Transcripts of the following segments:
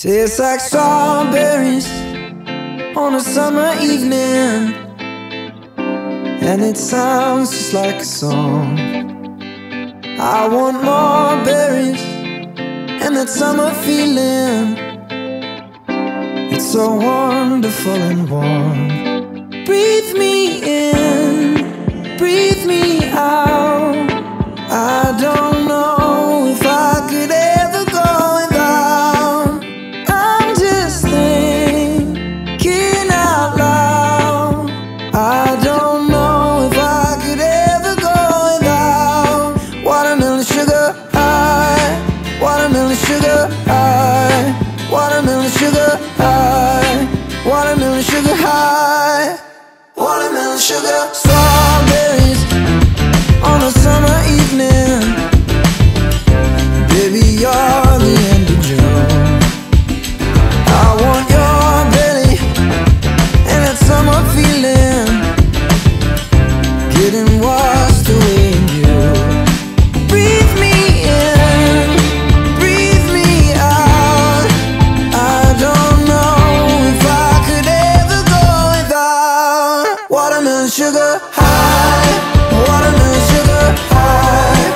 Tastes like strawberries on a summer evening, and it sounds just like a song. I want more berries and that summer feeling. It's so wonderful and warm. Breathe me in, breathe me out. I don't know if I could ever go without. I'm just thinking out loud. I don't know if I could ever go without. Watermelon sugar high, watermelon sugar high, watermelon sugar high, watermelon sugar high, watermelon sugar. Strawberries on a summer evening, baby, you're the end of June. I want your belly and that summer feeling, getting washed away in you. Breathe me in, breathe me out. I don't know if I could ever go without. Watermelon sugar high, watermelon sugar high,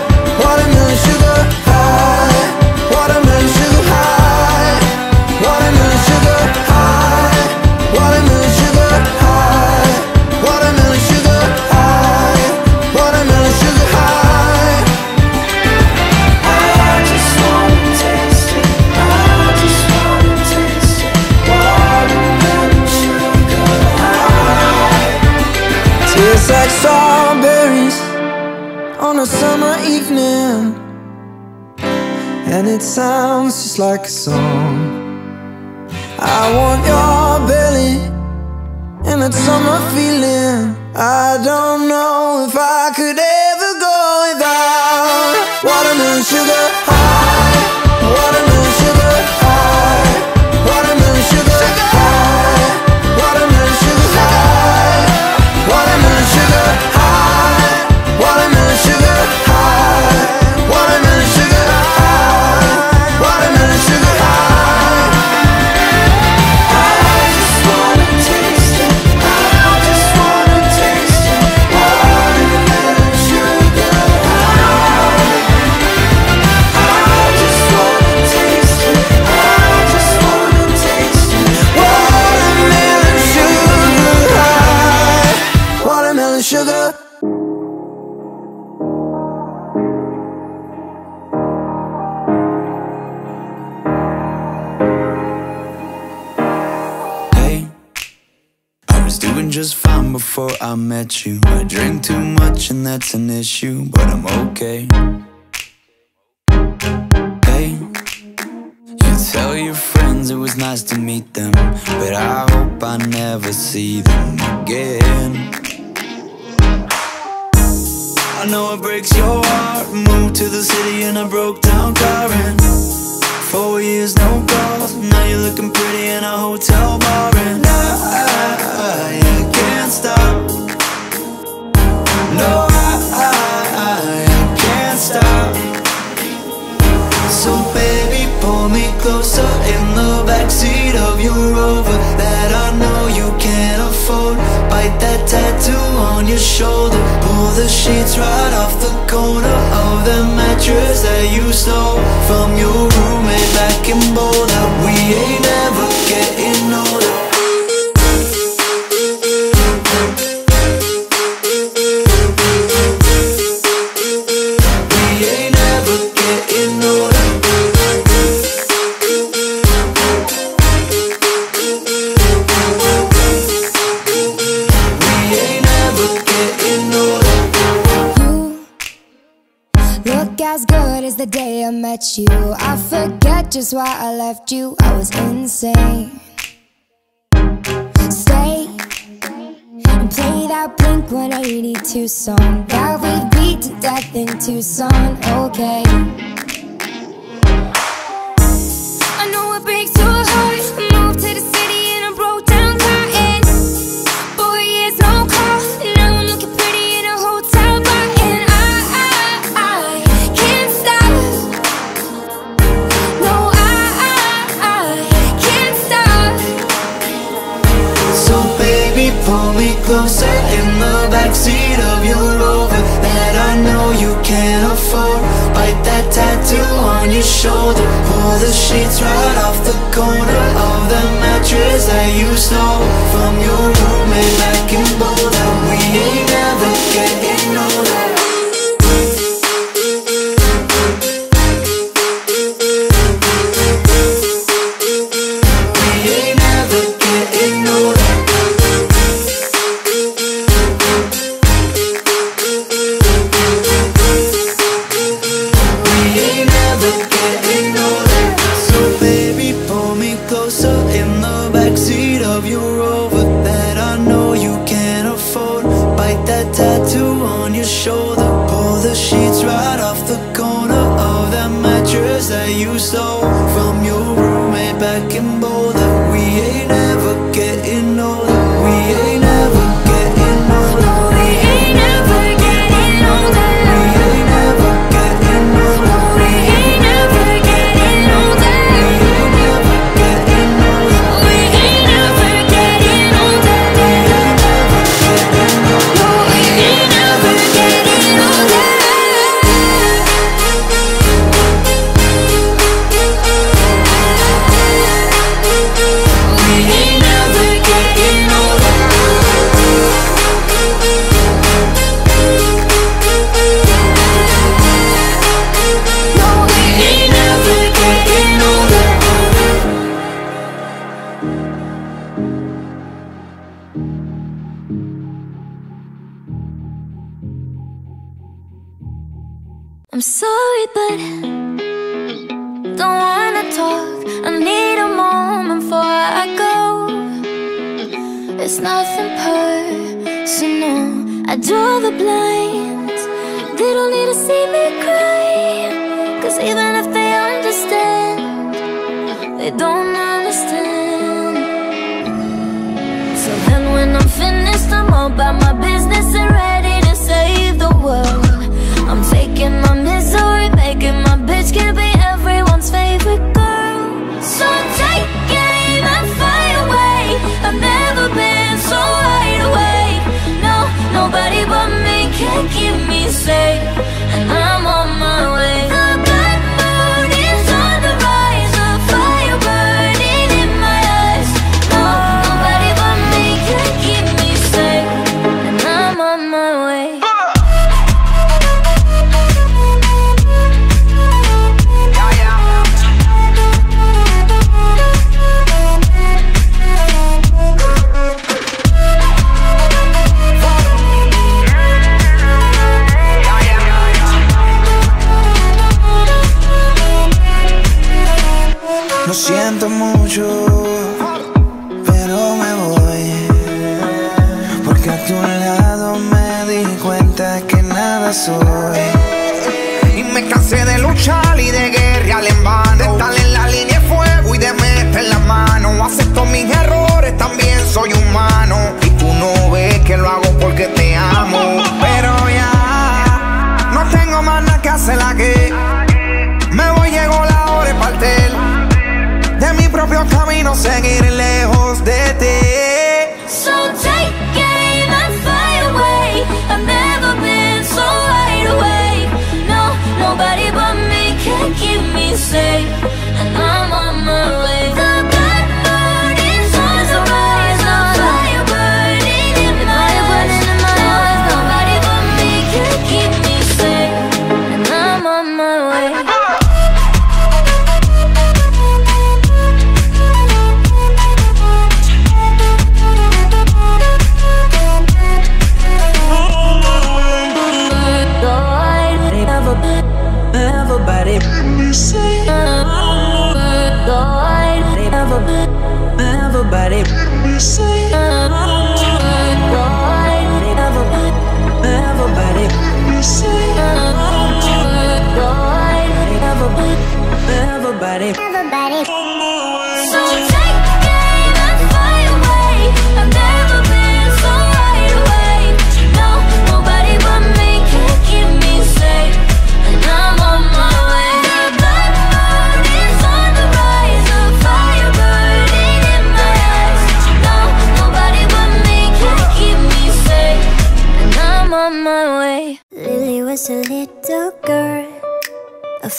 watermelon sugar high, watermelon sugar high, watermelon sugar high, watermelon sugar high, watermelon sugar high, watermelon sugar high. I just wanna taste it, I just wanna taste it, watermelon sugar high. Tastes like strawberries on a summer evening, and it sounds just like a song. I want your belly and that summer feeling. I don't know if I could ever go without. Watermelon sugar high, watermelon sugar high, watermelon sugar high, watermelon sugar high, watermelon sugar high, watermelon sugar high, watermelon sugar high, watermelon sugar high. I just wanna taste it, I just wanna taste it, watermelon sugar high. I just wanna taste it, I just wanna taste it, watermelon sugar high, watermelon sugar. Just fine before I met you. I drink too much and that's an issue, but I'm okay. Hey, you tell your friends it was nice to meet them, but I hope I never see them again. I know it breaks your heart. Moved to the city and I broke down crying. 4 years, no calls. Now you're looking pretty in a hotel bar, and I can't stop. No, I can't stop. So baby, pull me closer in the backseat of your Rover that I know you can't afford. Bite that tattoo on your shoulder. Pull the sheets right off the corner of the mattress that you stole from your roommate back in Boulder. We ain't ever getting older. As good as the day I met you, I forget just why I left you. I was insane. Stay and play that Blink 182 song that we beat to death in Tucson. Okay, I know it breaks your heart. Moved to the city and I broke down crying. 4 years, no call. Now I'm looking pretty in a hotel bar, and I can't stop. No, I closer in the backseat of your Rover that I know you can't afford. Bite that tattoo on your shoulder, pull the sheets right off the corner of the mattress that you stole from your roommate back in Boulder. We ain't never getting older.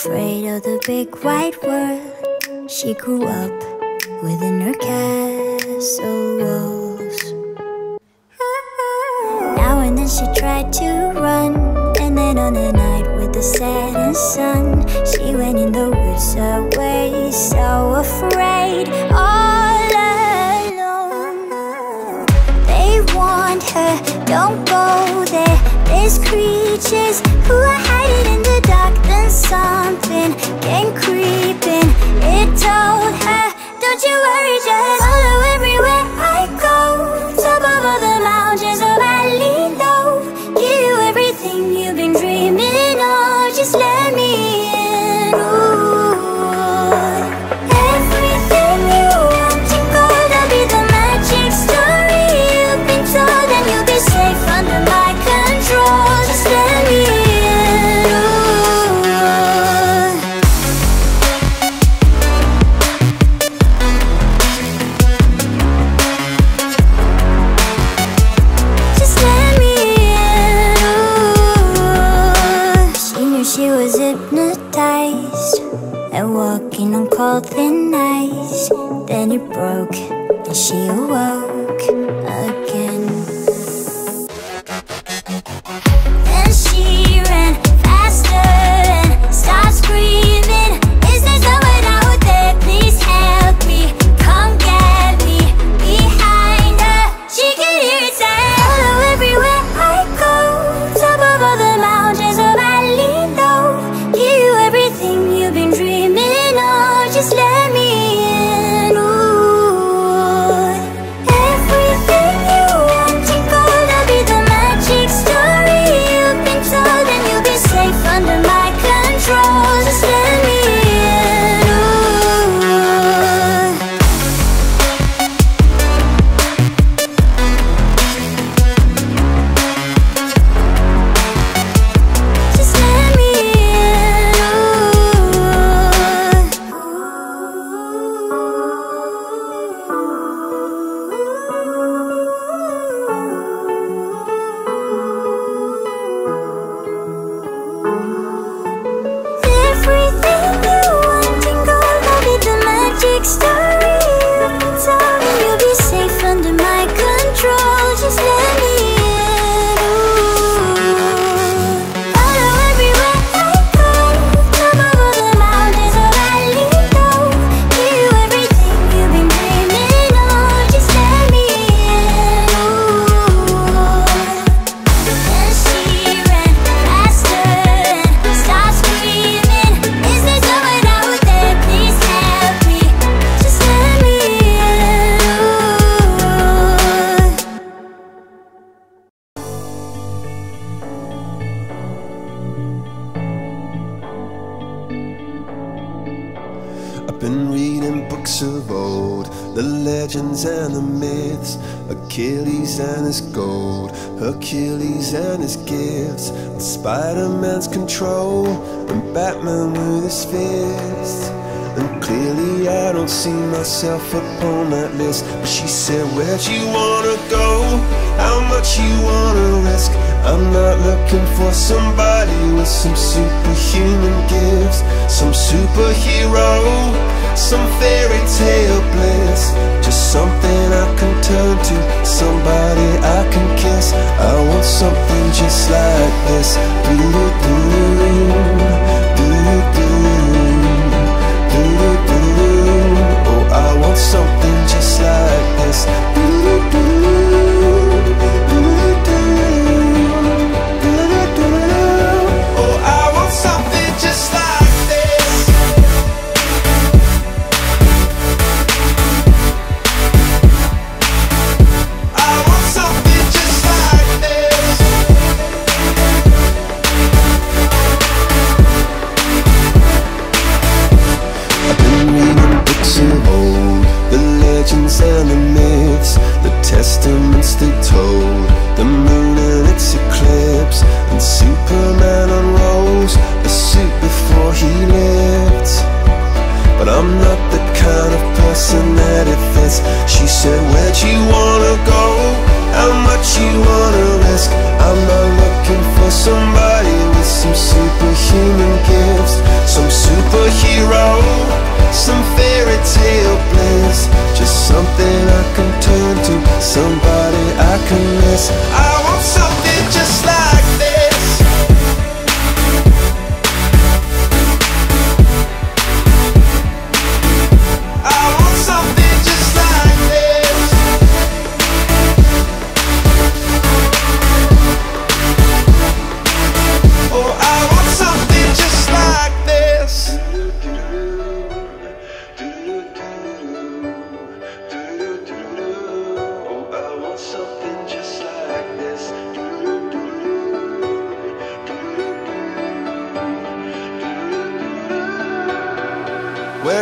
afraid of the big wide world. She grew up within her castle walls. Now and then she tried to run, and then on a night with the setting sun, she went in the woods away, so afraid, all alone. They warned her, don't go there. There's creatures who are hiding in the dark. Then something came creeping. It told her, don't you worry, just follow everywhere I go. Top of all the mountains or valley low, give you everything you've been dreaming of. Just let me in, ooh. Everything you want in gold, I'll be the magic story you've been told, and you'll be safe under my control. Just let me in, ooh. Just let me in, ooh. She knew she was hypnotized and walking on cold thin ice. Then it broke and she awoke again. Upon that list, but she said, where'd you wanna go? How much you wanna risk? I'm not looking for somebody with some superhuman gifts, some superhero, some fairy tale bliss. Just something I can turn to, somebody I can kiss. I want something just like this. Do do do do do do do. I want something just like this. Oh, I want something just like this. I want something just like this. I've been reading books of old, legends and the myths, the testaments they told, the moon and its eclipse, and Superman unrolls the suit before he lived. But I'm not the kind of person that it fits. She said, where'd you wanna go? How much you wanna risk? I'm not looking for somebody with some superhuman gifts, some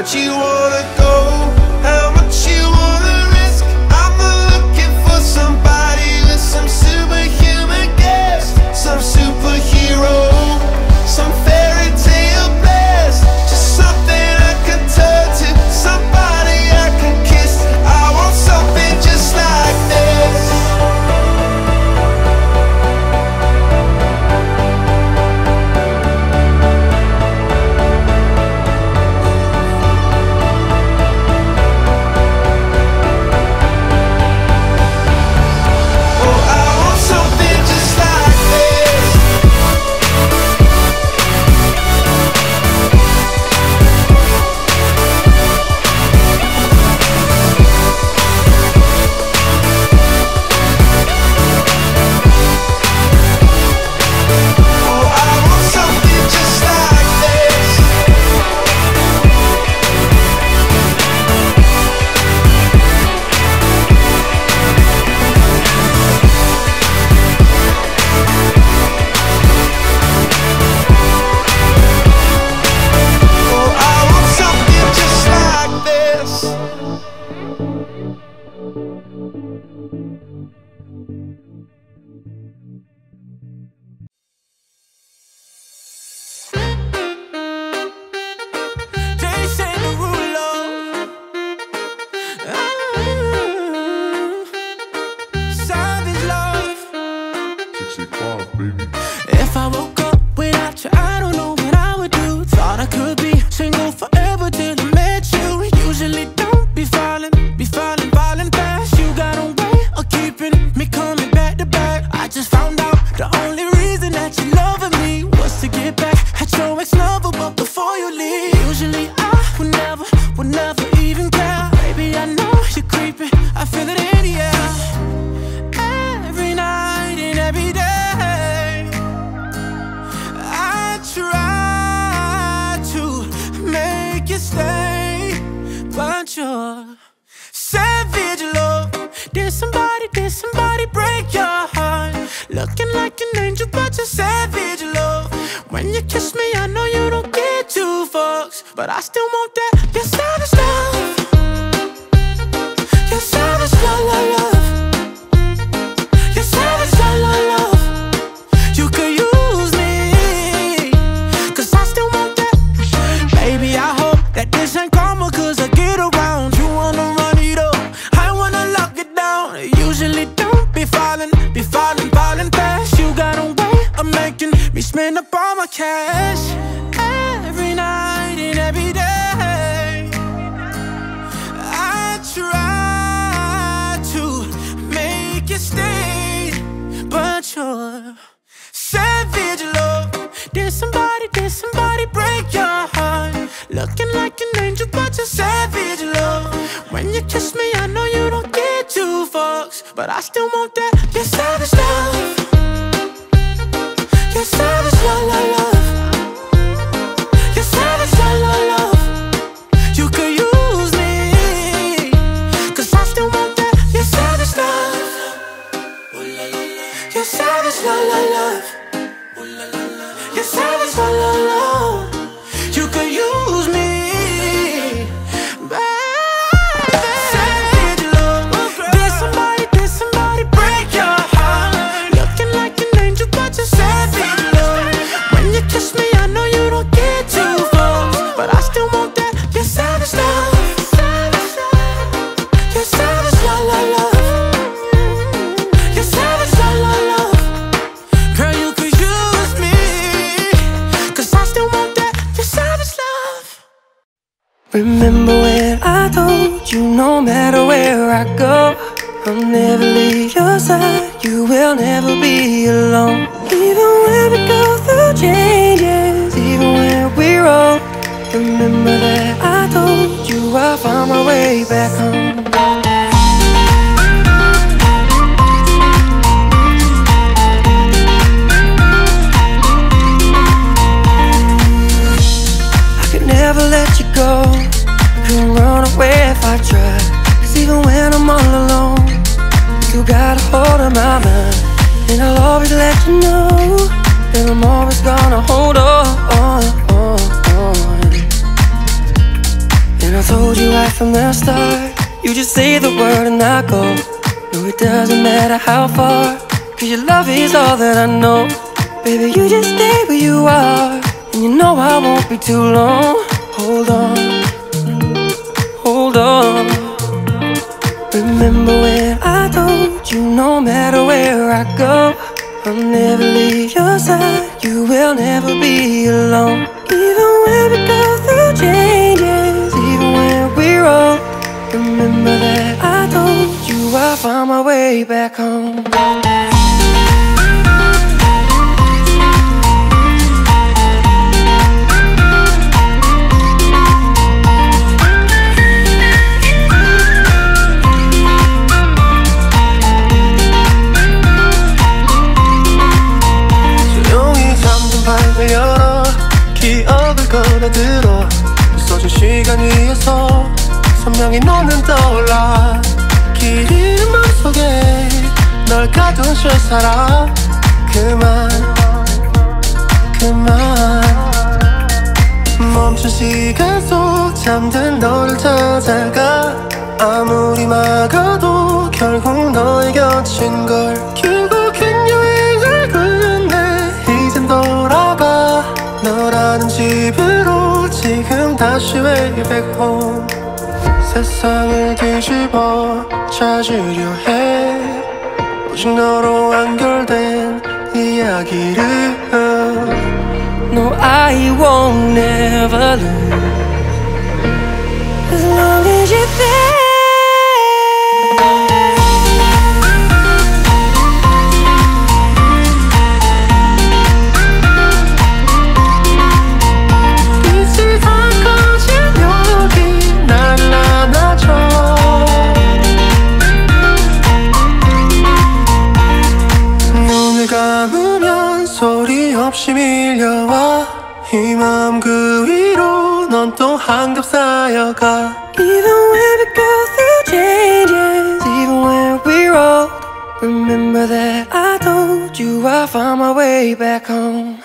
that you wanna go, how much you wanna risk. I'm not looking for somebody with some superhuman gifts, some superhero, some fairy tale blast. Just something I can turn to, somebody I can kiss. I want something just like this. I told you right from the start. You just say the word and I go. No, it doesn't matter how far, 'cause your love is all that I know. Baby, you just stay where you are, and you know I won't be too long. Hold on, hold on. Remember when I told you no matter where I go, I'll never leave your side, you will never be alone. Even when we go through changes, even when we're old, remember that I told you I found my way back home. 들어 있어준 시간 위에서 선명히 너는 떠올라 길 잃은 맘속에 널 가둔 실사람. 그만 그만 멈춘 시간 속 잠든 너를 찾아가. 아무리 막아도 결국 너의 곁인 걸. 결국엔 여행을 끝내. 이젠 돌아가 너라는 집으로 지금 다시 way back home. 세상을 뒤집어 찾으려 해. 오직 너로 연결된 이야기를. No, I won't never lose as long as you're there. 없이 밀려와 이 마음 그 위로 넌 또 한겹 쌓여가. Even when we go through changes, even when we're old, remember that I told you I found my way back home.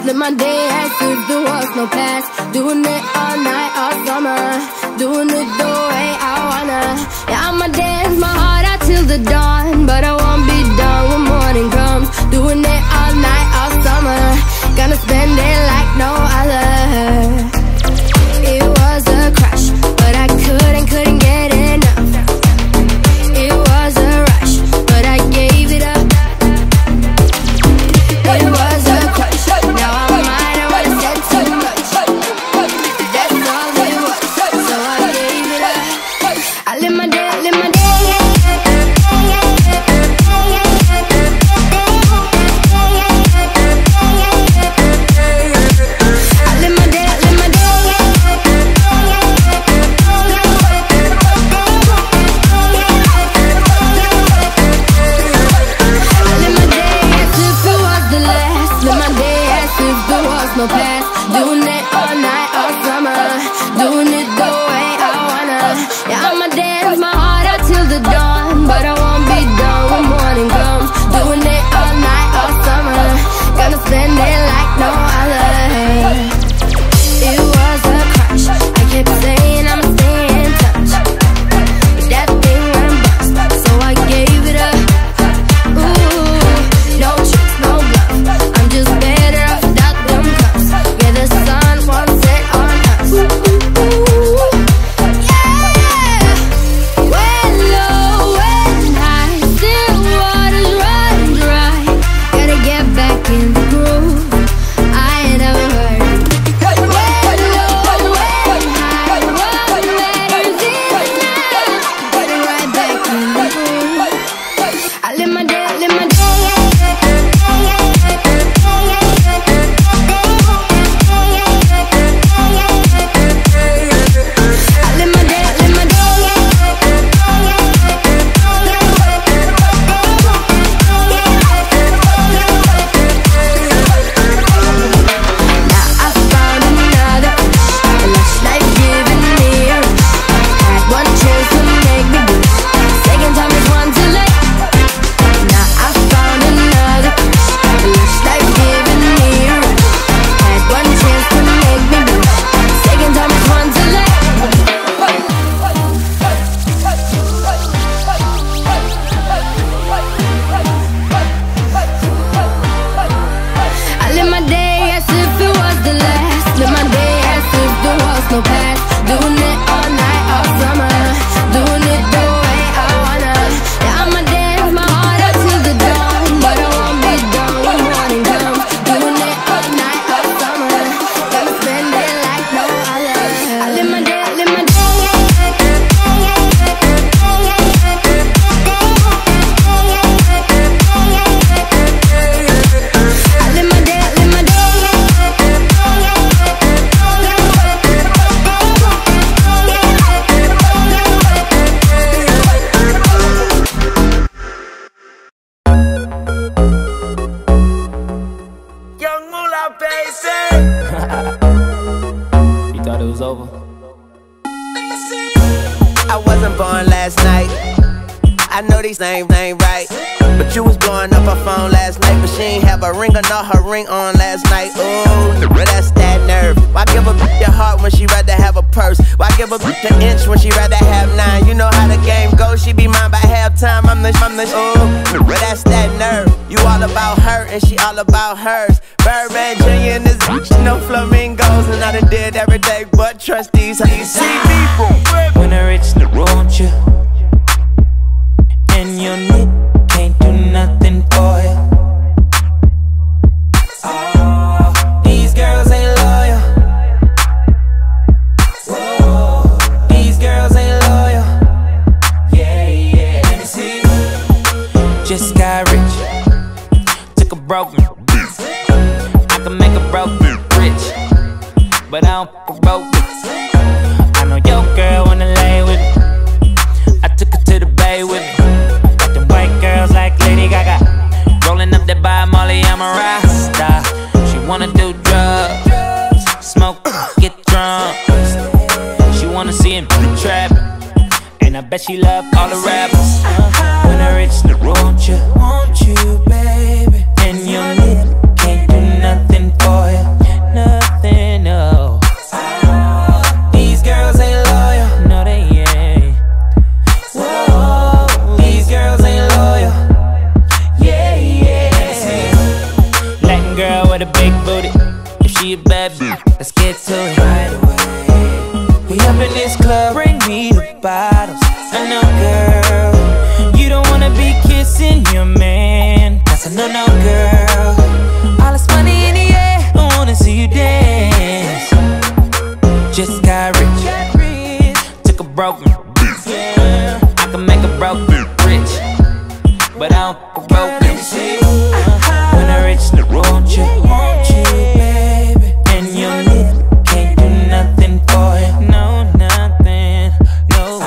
Live my day as if there was no past. Doing it all night, all summer. Doing it the way I wanna. Yeah, I'ma dance my heart out till the dawn, but I won't be done when morning comes. Doing it all night, all summer. Gonna spend it like no other. It was a crush, but I couldn't get enough. It was a rush, but I gave it up. It was a crush. I live my day, I live my day, yeah, yeah, yeah, yeah, yeah. lover. I wasn't born last night, I know these names ain't right, but you was blowing up her phone last night, but she ain't have a ring or not her ring on last night. Ooh, well that's that nerve. Why give a bitch your heart when she rather have a purse? Why give a bitch an inch when she rather have 9? You know how the game goes, she be mine by halftime. I'm the ooh, well that's that nerve. You all about her and she all about hers. Birdman Jr. and this bitch, no flamingos, and I done did every day but trust these. How you see me from when I reach the road, you and your knee can't do nothing for you. Oh, these girls ain't loyal. Whoa, these girls ain't loyal. Yeah, yeah, let me see. Just got rich, took a broke bitch. I can make a broke bitch rich, but I don't fuck broke bitch. I know your girl wanna lay with me, I took her to the bay with me. Girls like Lady Gaga, rolling up that by Molly, I'm a Rasta. She wanna do drugs, smoke, get drunk. She wanna see him trap, and I bet she love all the rappers. When I reach the road, won't you, baby? And your lip can't do nothing for you, nothing, no. These girls ain't loyal, no they ain't. Whoa, these girls ain't. With a big booty, if she a bad bitch, let's get to it right away. We up in this club, bring me the bottles. I know, girl, you don't wanna be kissing your man. That's a no-no, girl. All this money in the air, I wanna see you dance. Just got rich, took a broke bitch. I can make a broke bitch rich, but I don't fuck a broke bitch. When I reach the road, won't you, baby? And your lip can't do nothing for you. No, nothing, no.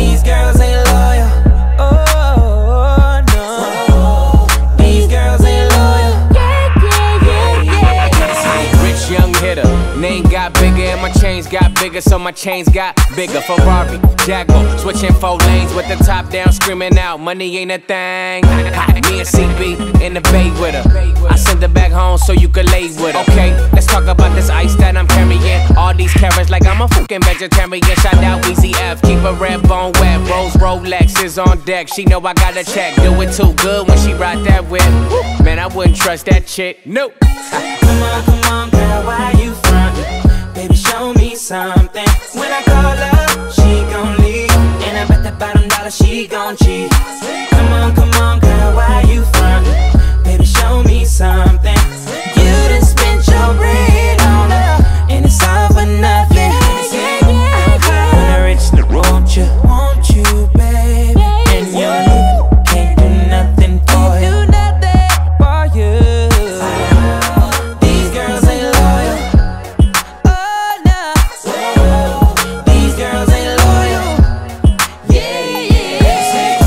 These girls ain't loyal. Oh, no. These girls ain't loyal. Yeah, yeah, yeah, yeah, yeah. Rich young hitter, name got bigger and my chains got bigger, so my chains got bigger. Ferrari, Jaguar, switching 4 lanes with the top down, screaming out, money ain't a thing. Me and CB in the bay with her. I send her back home so you can lay with her. Okay, let's talk about this ice that I'm carrying. All these carrots like I'm a fucking vegetarian. Shout out Weezy F, keep a red bone wet. Rose Rolex is on deck. She know I got a check. Do it too good when she ride that whip. Man, I wouldn't trust that chick. Nope. Come on, come on, girl, why you frontin'? Baby, show me something. When I call her, she gon' leave, and I bet that bottom dollar she gon' cheat. Come on, girl, why you frontin'? Baby, show me something. You done spent your bread on her, and it's all for nothing. Yeah, yeah, yeah, yeah. When I reach the road, you won't you, baby? Yeah, and your lip can't do nothing for you. These girls ain't loyal. Oh no. Whoa. These girls ain't loyal. Yeah, yeah, yeah.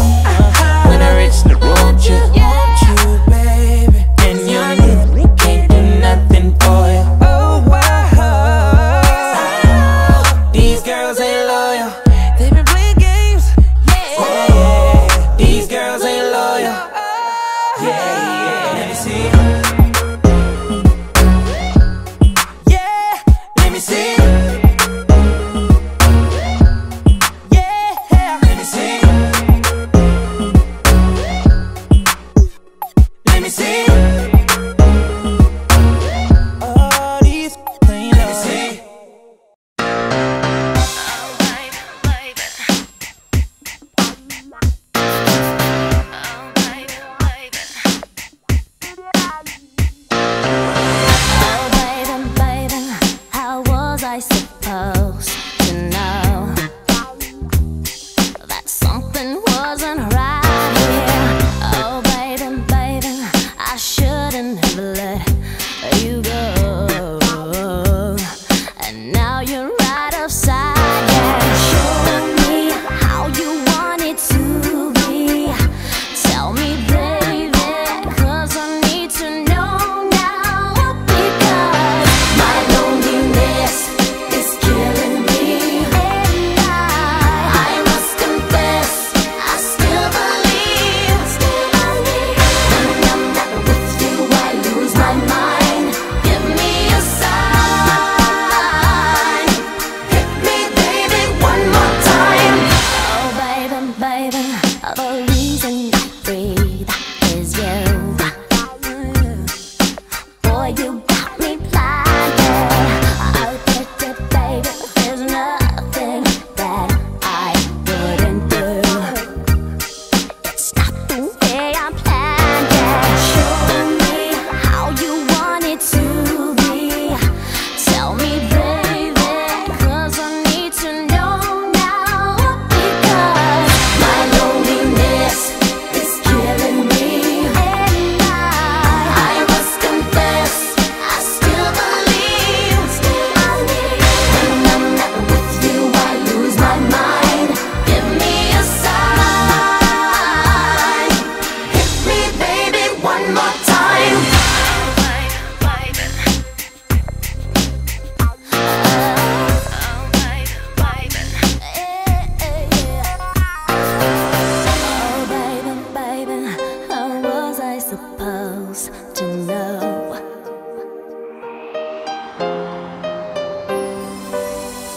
supposed to know?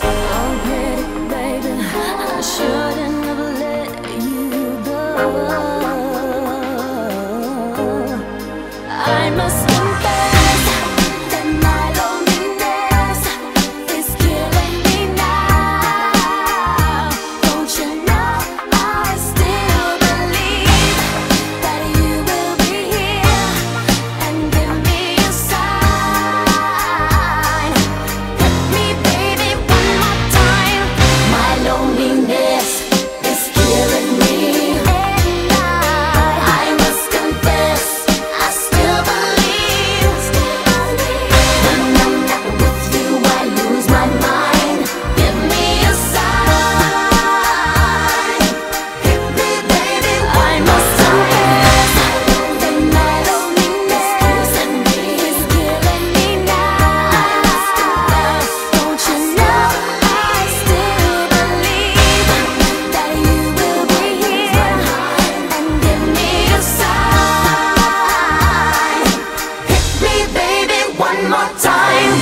Oh pretty baby, I shouldn't have let you go. I must confess that my loneliness is killing me now. Don't you know I still believe that you will be here and give me a sign. Hit me baby one more time. My loneliness is killing me. I must confess I still believe. When I'm not with you I lose my mind. Give me a sign. Hit me baby one more time. That my loneliness is killing me now. Don't you know I still believe that you will be here and give me a sign. Hit me baby one more time.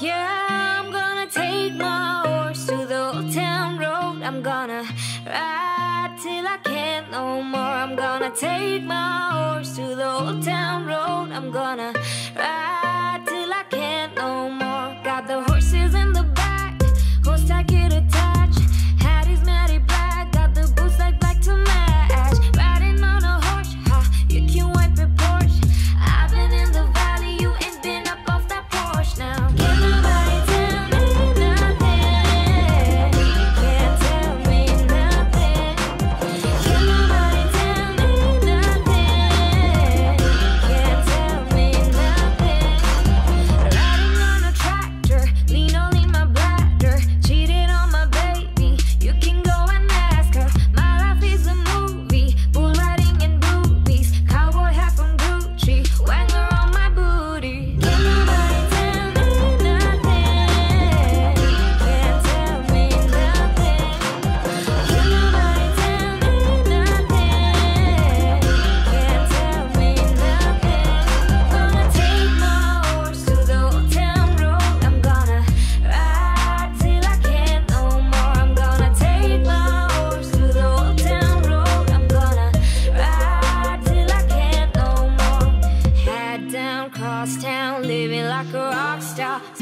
Yeah, I'm gonna take my horse to the old town road. I'm gonna ride till I can't no more. I'm gonna take my horse to the old town road. I'm gonna ride till I can't no more. Got the horses in the back, horse tacket attached. Hat is matted black, got the boots like black to match. Riding on a horse, ha, you can wipe your porch. I've been in the valley, you ain't been up off that porch now.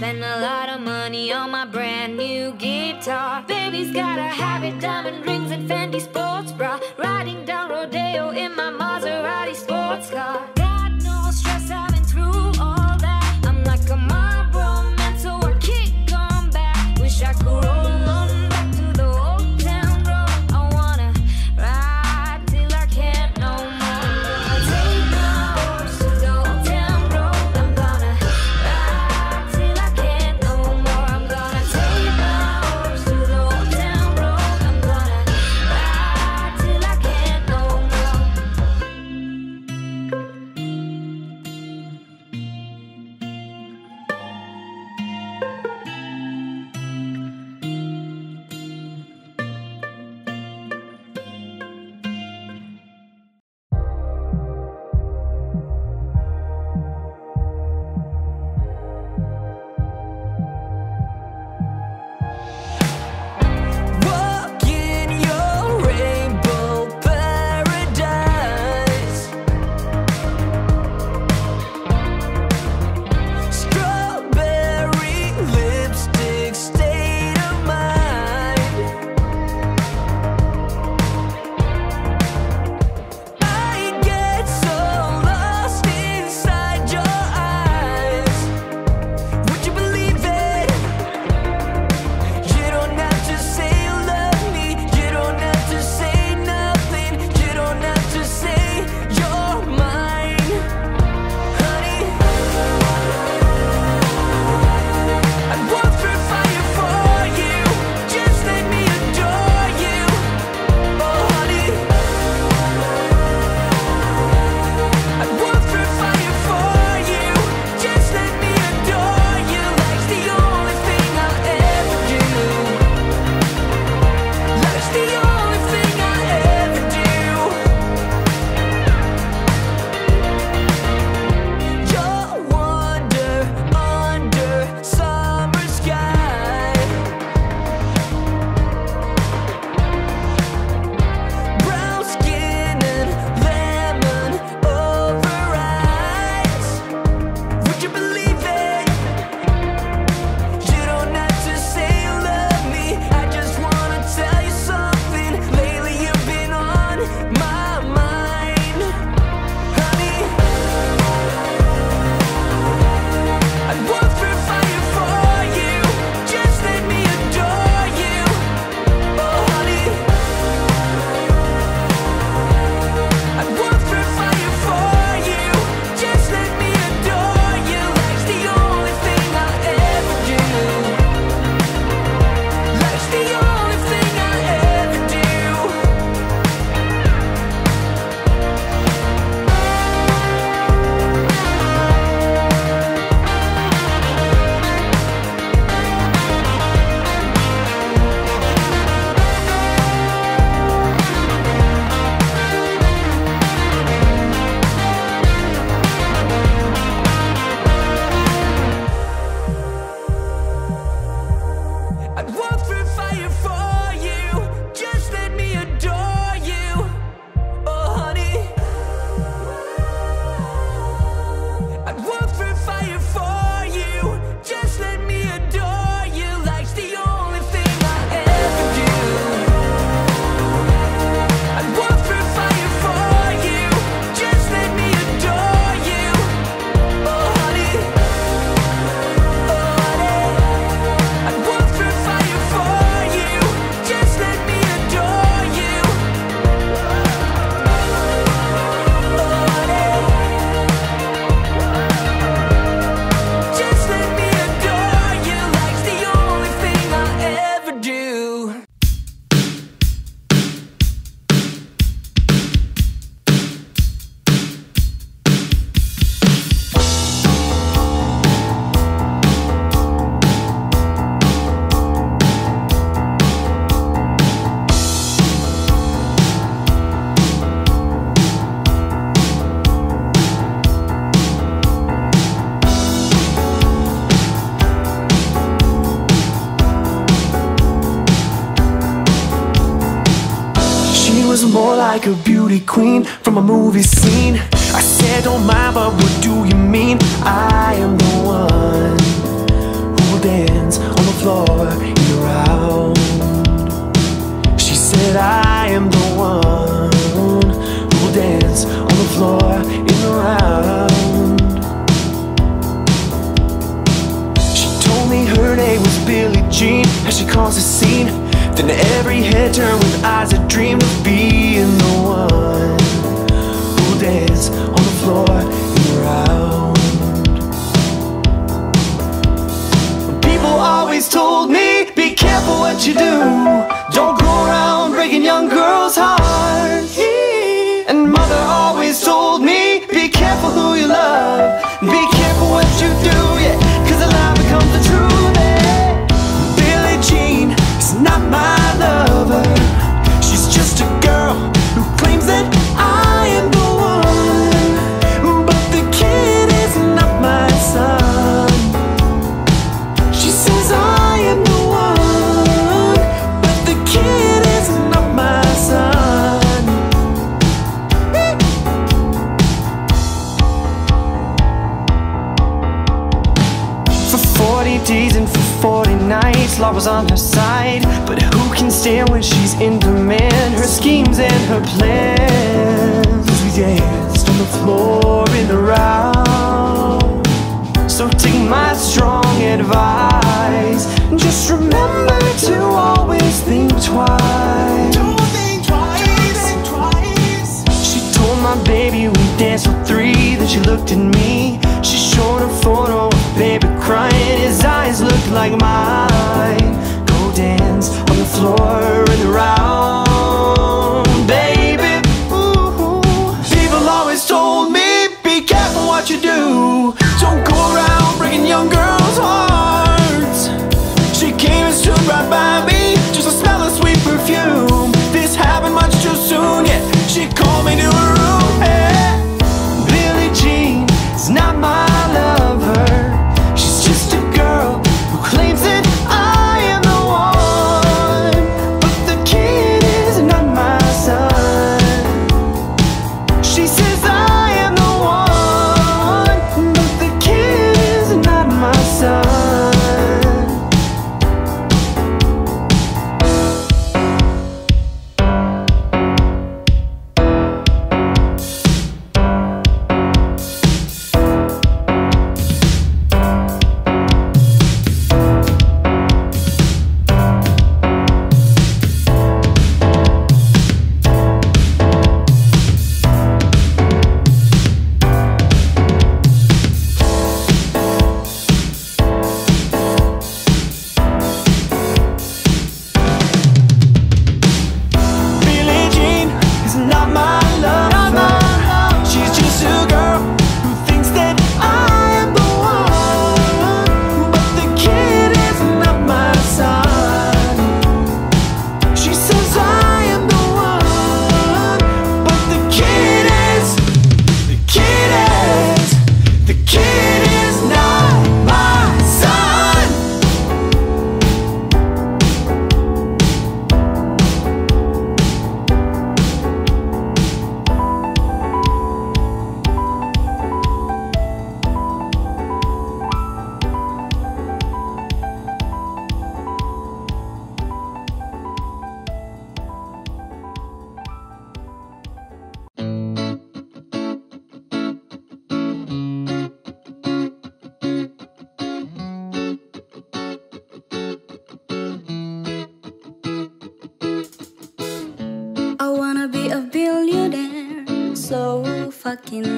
Spend a lot of money on my brand new guitar. Baby's got a habit, diamond rings and Fendi sports bra. Riding down Rodeo in my Maserati sports car. God knows stress, I've been through all that. I'm like a mob romance, so I can't come back. Wish I could roll on back to the old town road. I wanna ride till I can't no more. I take my horse to the old town road. I'm gonna ride till I can't no more. I'm gonna take my horse to the old town road. I'm gonna ride till I can't no more. more like a beauty queen from a movie scene. I said, don't mind, but what do you mean? I am the one who will dance on the floor year round. She said, I am the one who will dance on the floor in the round. She told me her name was Billie Jean, and she caused a scene. Then every head turned with eyes that dreamed of being the one who'll dance on the floor in the round. People always told me, be careful what you do, don't go around breaking young girls' hearts. And mother always told me, be careful who you love, be careful what you do, yeah, 'cause a lie becomes the truth. Billie Jean is not my law was on her side, but who can stand when she's in demand? Her schemes and her plans. We danced on the floor in the round. So take my strong advice, just remember to always think twice. Don't think twice. Don't think twice. She told my baby we danced for three, then she looked at me. She showed a photo of baby crying, his eyes looked like mine. Go dance on the floor in the round, baby. Ooh. People always told me, be careful what you do, don't go around breaking young girls' hearts. She came and stood right by me, just a smell of sweet perfume. This happened much too soon, yet she called me to her room. Hey, Billie Jean is not my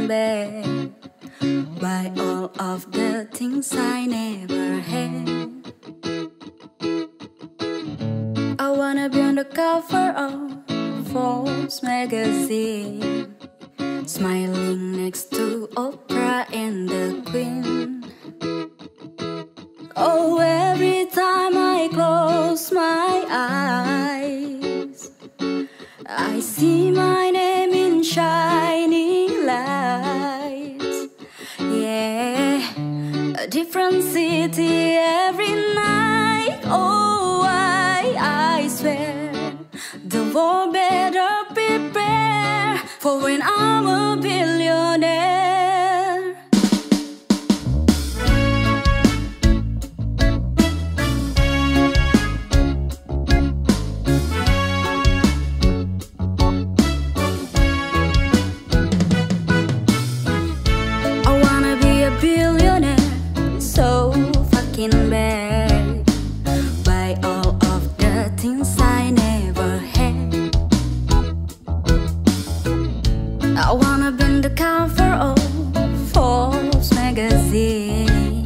bad, buy all of the things I never had. I wanna be on the cover of Forbes magazine, smiling next to Oprah and the Queen. Oh, every time I close my eyes, I see my name in shining lights. Yeah, a different city every night. Oh, I swear, the world better people. for when I'm a billionaire. I wanna be a billionaire so fucking bad. Buy all of the things I never had. I wanna be on the cover of Forbes magazine,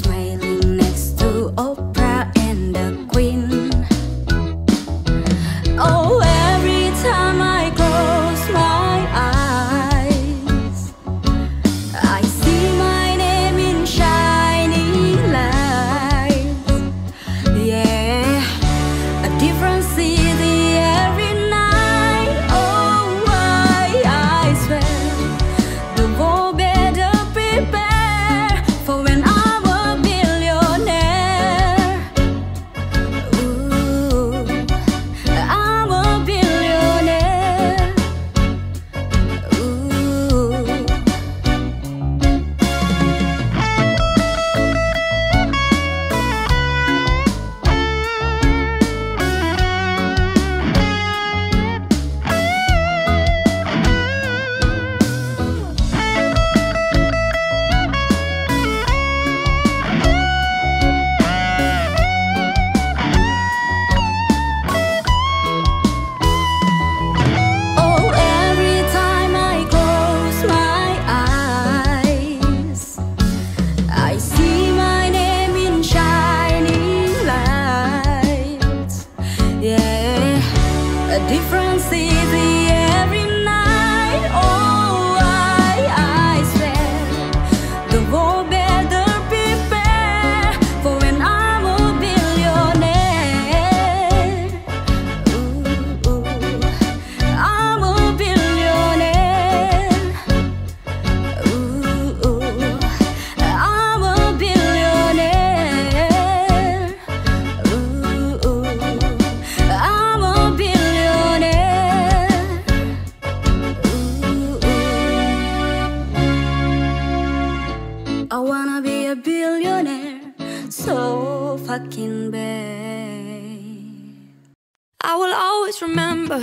smiling next to Oprah and the Queen. Oh, every time I close my eyes, I see my name in shining lights. Yeah, a different city every night. A different city every night. Oh, I swear the world better prepare for when I'm a billionaire. Ooh, ooh, I'm a billionaire. Ooh, ooh, I'm a billionaire. Ooh, ooh, I'm a billionaire. I wanna be a billionaire so fucking bad. I will always remember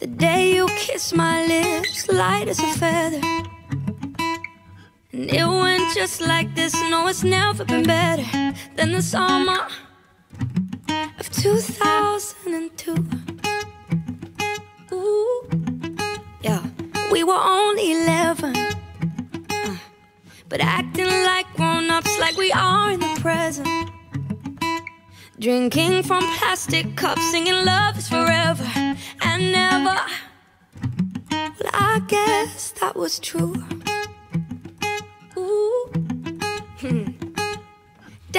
the day you kissed my lips, light as a feather. And it went just like this. No, it's never been better than the summer of 2002. Ooh, yeah, we were only 11, but acting like grown-ups, like we are in the present. Drinking from plastic cups, singing love is forever and never. Well, I guess that was true. Ooh.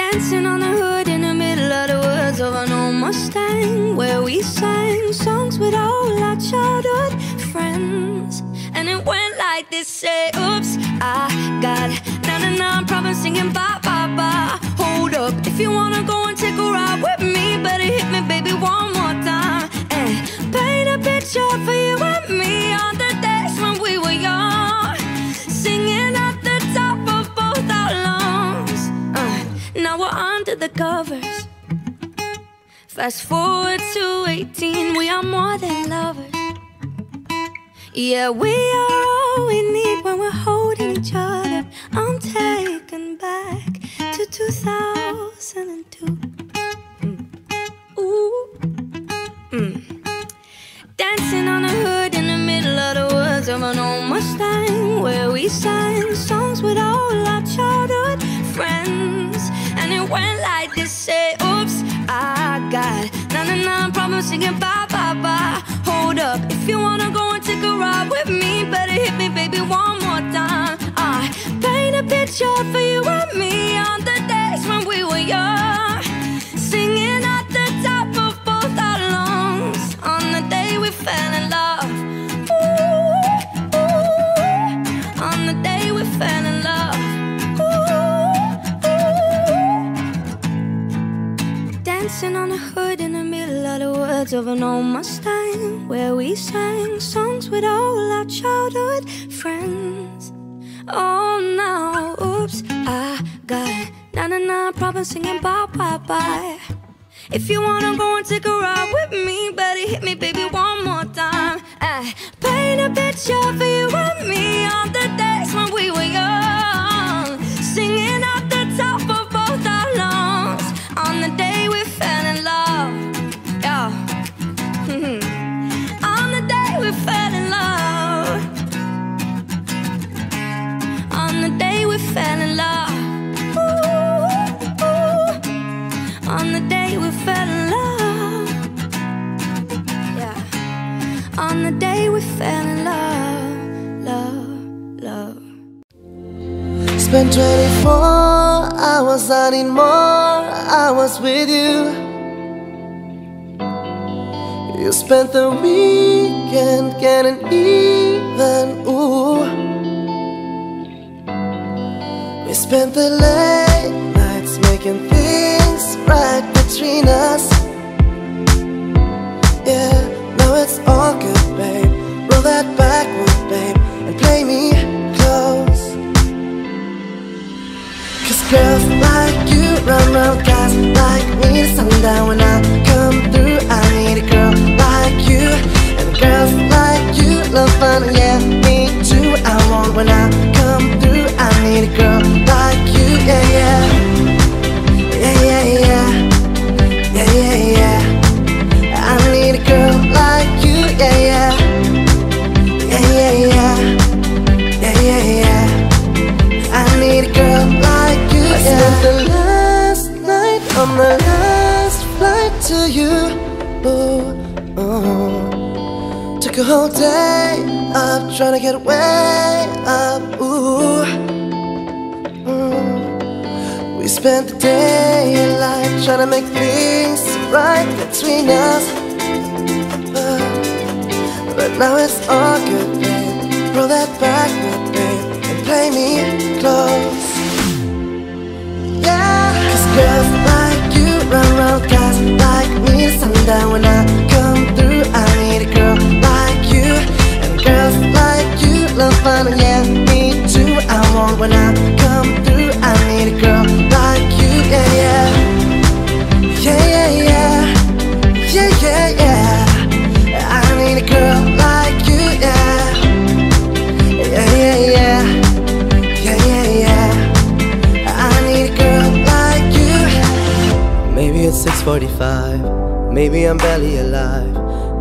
Dancing on the hood in the middle of the woods of an old Mustang, where we sang songs with all our childhood friends. And it went like this, say, oops, I got 99 problems singing bye, bye, bye. Hold up, if you wanna go and take a ride with me, better hit me, baby, one more time. And paint a picture for you and me on the days when we were young, singing at the top of both our lungs. Now we're under the covers. Fast forward to 18, we are more than lovers. Yeah, we are all we need when we're holding each other. I'm taken back to 2002. Ooh. Dancing on the hood in the middle of the woods of an old Mustang, where we sang songs with all our childhood friends. And it went like this, say, oops, I got 99 problems singing bye, bye, bye. Hold up, if you wanna go and take a ride with me, better hit me, baby, one more time. I paint a picture for you and me on the days when we were young, singing at the top of both our lungs on the day we fell in love. Ooh, ooh, on the day we fell in love. Ooh, ooh. Dancing on the hood in the middle of the woods of an old Mustang, where we sang songs with all our childhood friends. Oh no, oops, I got na-na-na problem singing bye-bye-bye. If you wanna go and take a ride with me, better hit me, baby, one more time. I paint a picture for you and me on the days when we were young, singing at the top of both our lungs on the day we fell in love, yeah. On the day we fell in love, on the day we fell in love. On the day we fell in love, yeah. On the day we fell in love, love, love. Spent 24 hours, I need more hours with you. You spent the weekend getting even, ooh. We spent the late nights making things right between us. Yeah, now it's all good, babe. Roll that backward, babe, and play me close. 'Cause girls like you run round guys like me to sundown. When I come through, I need a girl like you. And girls like you love fun, yeah, me too. I want when I come through, I need a girl like you, yeah, yeah. Yeah, yeah, yeah, yeah, yeah. I need a girl like you, yeah, yeah. Yeah, yeah, yeah, yeah, yeah, yeah. I need a girl like you, yeah. I spent the last night on the last flight to you. Ooh, oh. Took a whole day up trying to get away up, ooh. Spent the daylight trying to make things right between us, but now it's all good, babe. Roll that backward, babe, and play me close. Yeah, 'cause girls like you run round guys like me to sundown. When I come through, I need a girl like you. And girls like you love fun, and yeah, me too. I want when I come through, I need a girl. Yeah, yeah, yeah, yeah, yeah, yeah, yeah, yeah. I need a girl like you, yeah, yeah, yeah, yeah, yeah, yeah, yeah. I need a girl like you. Maybe it's 6:45, maybe I'm barely alive,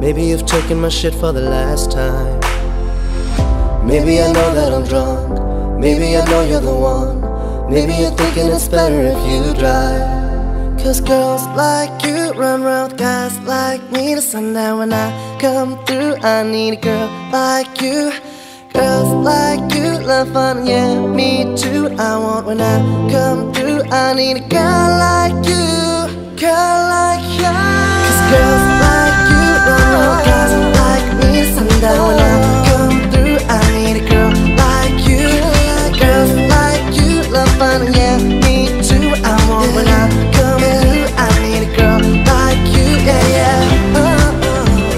maybe you've taken my shit for the last time. Maybe I know that I'm drunk, maybe I know you're the one. Maybe you're thinking it's better if you drive. 'Cause girls like you run round guys like me to sundown. When I come through, I need a girl like you. Girls like you love fun, yeah, me too. I want when I come through, I need a girl like you. Girl like you. 'Cause girls like you run round guys like me to sundown. When I come through, I need a girl like you. Girls like love fun, yeah, me too. I want when I come through, I need a girl like you, yeah, yeah.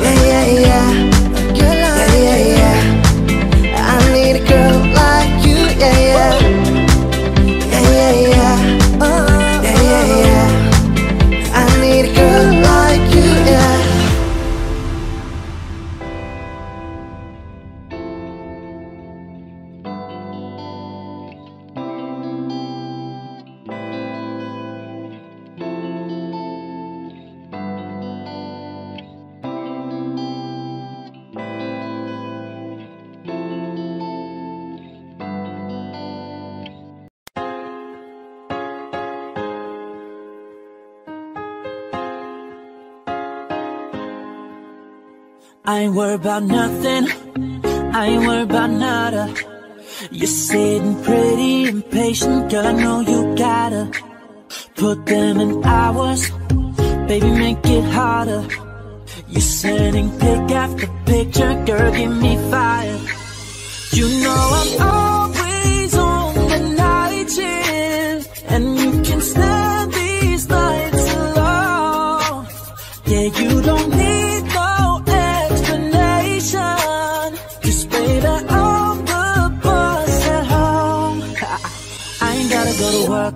Yeah, yeah, yeah, yeah, yeah, yeah. I need a girl like you, yeah, yeah. Yeah, yeah, yeah, yeah, yeah, yeah. I need a girl like you, yeah. I ain't worried about nothing, I ain't worried about nada. You're sitting pretty impatient, girl, I know you gotta put them in hours, baby, make it harder. You're sending pic after picture, girl, give me fire. You know I'm always on the night shift, and you can stand these nights alone. Yeah, you don't need no. go to work,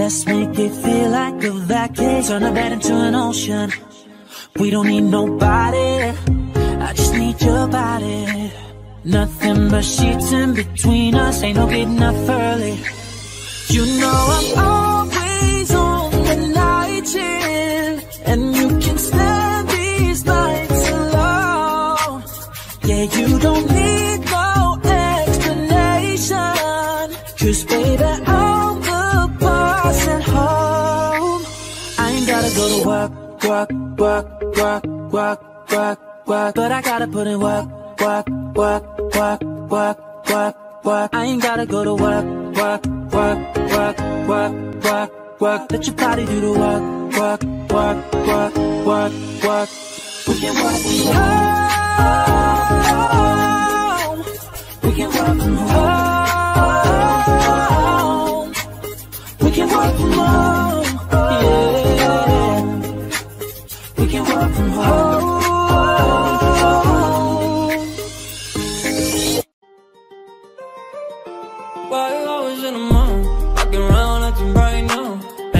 Let's make it feel like a vacation. Turn a bed into an ocean. We don't need nobody, I just need your body. Nothing but sheets in between us, ain't no getting up early. You know I'm always on the night shift, and you can stand these nights alone. Yeah, you don't need no explanation, 'cause baby, I'm the boss at home. I ain't gotta go to work, work, work, work, work, work, work. But I gotta put in work, work, work, work, work, work, work. I ain't gotta go to work, work, work, work, work, work, work. Let your body do the work, work, work, work, work, work. We can work from home. We can work from home. We can work from home. Yeah. We can work from home. Why you always in the mood? Fucking around acting bright now.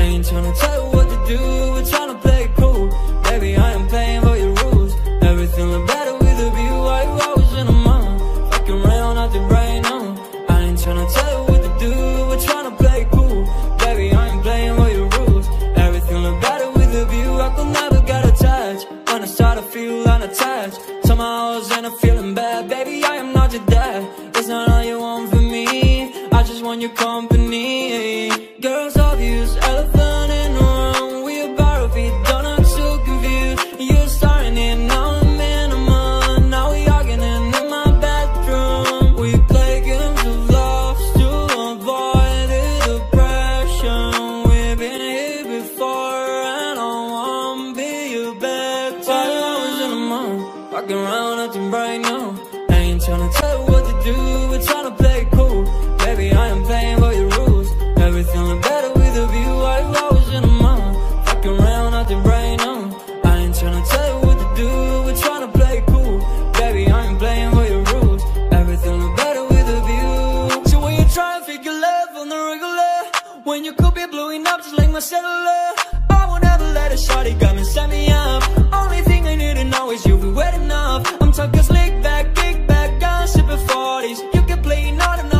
Ain't tryna tell you what to do, we're tryna play it cool. Baby, I am paying for your rules. Everything look better with a view. Why you always in the mood? Fucking around acting bright now. I ain't tryna tell you what to do, we're tryna play it cool. Baby, I am playing for your rules. Everything look better with a view. I could never get attached. When I start to feel unattached, somehow I was in a feeling bad. Baby, I am not your dad. That's not all you want from me. I just want your company. Girls, obvious, elephant in the room. We a borrow feet, don't look so confused. You're starting it, now I'm in a month. Now we arguing in my bathroom. We play games of love to avoid the depression. We've been here before and I wanna be your bad time. Why you always in the mood? Fucking around acting bright now. I ain't tryna tell you what to do, we're tryna play cool. Baby, I am playing by your rules. Everything look better with a view. Why you always in the mood? Fucking around acting bright now. I ain't tryna tell you what to do, we're tryna play cool. Baby, I am playing by your rules. Everything look better with a view. So when you try to figure love on the regular, when you could be blowing up just like my cellular, I won't ever let a shawty come and set me up. Only thing I need to know is you'll be wet enough. I'm talking slick back, kick back, I'm sipping 40s. You can play not enough.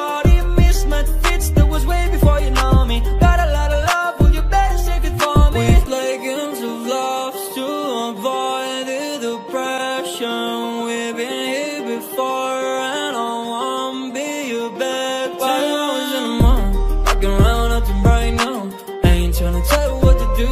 Shorty, mismatch fits, that was way before you know me. Got a lot of love, well you better save it for me. We play games of love to avoid the depression. We've been here before and I wanna be your bad. Why you always in the mood? Fucking around acting bright now. I ain't tryna tell you what to do,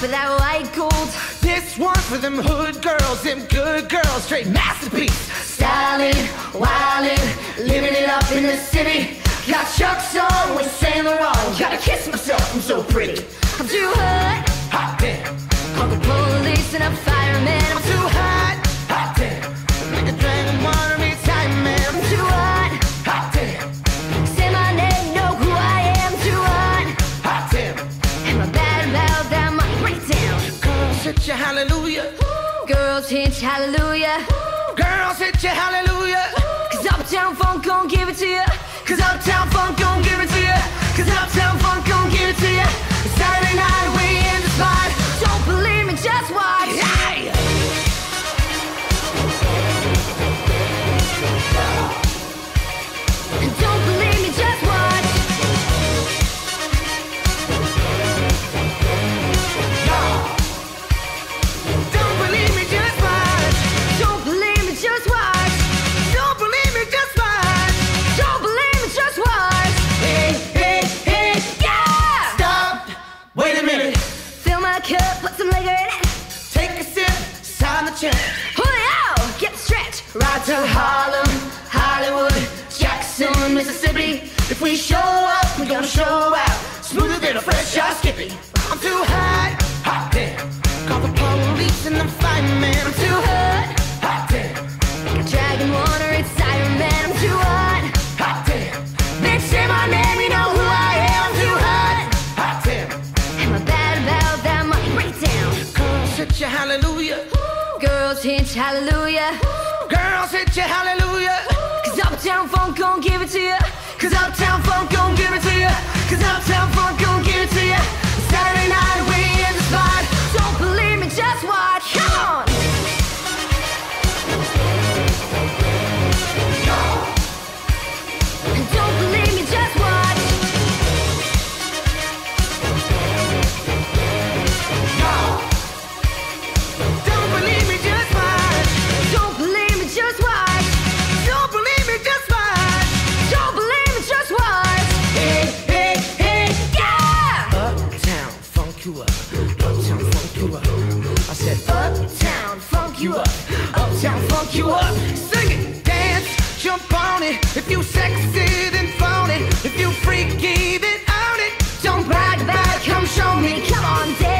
for that white gold. This one for them hood girls, them good girls, straight masterpiece. Styling, wildin', living it up in the city. Got Chuck's on with Saint Laurent. Gotta kiss myself, I'm so pretty. I'm too hot, hot damn. Call the police and a fireman. I'm too hot, hot damn. Make a drink of water, retire, man. I'm too hot, hot damn. Say my name, know who I am. Too hot, hot damn. And my bad mouth, that might break down. Girls hit you, hallelujah. Ooh. Girls hit you, hallelujah. Ooh. Girls hit you, hallelujah. Ooh. Cause Uptown Funk gon' give it to you. Cause Uptown Funk gon' give it to ya. Cause Uptown Funk gon' give it to ya. It's Saturday night, we in the spot. Don't believe me, just watch. Hey! Don't believe me, just watch. No. Don't believe me, just watch. Don't believe me, just watch. Don't believe me, just watch. Put some liquor in it. Take a sip, sign the check. Julio, get the stretch. Ride to Harlem, Hollywood, Jackson, Mississippi. If we show up, we gonna show out. Smoother than a fresh out Skippy. I'm too hot, hot damn. Call the police and the fireman. I'm too hot, hot damn. Like a dragon water, it's Iron Man. I'm too hot, hot damn. Bitch, say my name, you know who I am. I'm too hot, hot damn. And my bad about that money. Girls hit you, hallelujah. Ooh. Girls hit you, hallelujah. Ooh. Girls hit you, hallelujah. Ooh. Cause Uptown Funk gon' give it to you. Cause Uptown Funk gon' give it to you. Cause Uptown Funk gon' give it to you. Saturday night, we in the spot. Don't believe me, just watch. Come on. No. Don't believe me, just watch. No. Don't believe me, just watch. Don't believe me, just watch. Don't believe me, just watch. Don't believe me, just watch. Hey, hey, hey, yeah! Uptown, funk you up. Uptown, funk you up. I said uptown, funk you up. Uptown, funk you up. Sing it, dance, jump on it. If you sexy, then phone it. If you freaky, then own it. Don't brag about it, come show me. Come on, dance.